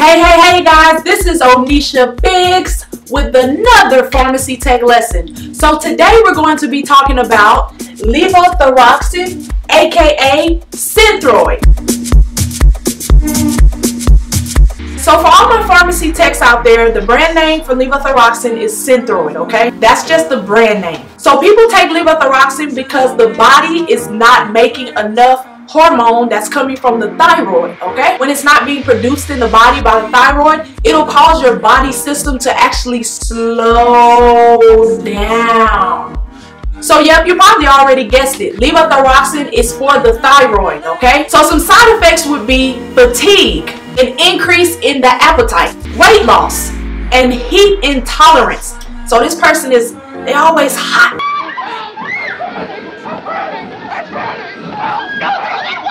Hey guys, this is O'neisha Biggs with another Pharmacy Tech lesson. So today we're going to be talking about levothyroxine, aka Synthroid. So for all my pharmacy techs out there, the brand name for levothyroxine is Synthroid, okay? That's just the brand name. So people take levothyroxine because the body is not making enough hormone that's coming from the thyroid, okay? When it's not being produced in the body by the thyroid, it'll cause your body system to actually slow down. So yep, you probably already guessed it. Levothyroxine is for the thyroid, okay? So some side effects would be fatigue, an increase in the appetite, weight loss, and heat intolerance. So this person is, they always hot.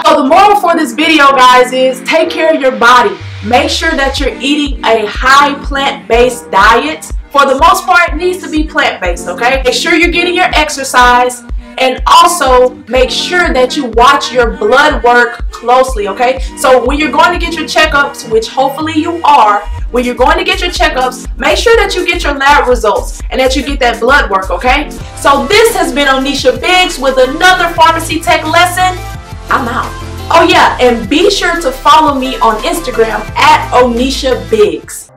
So the moral for this video, guys, is take care of your body. Make sure that you're eating a high plant-based diet. For the most part, it needs to be plant-based, okay? Make sure you're getting your exercise, and also make sure that you watch your blood work closely, okay? So when you're going to get your checkups, which hopefully you are, when you're going to get your checkups, make sure that you get your lab results and that you get that blood work, okay? So this has been O'neisha Biggs with another Pharmacy Tech lesson. I'm out. Oh yeah, and be sure to follow me on Instagram at O'neisha Biggs.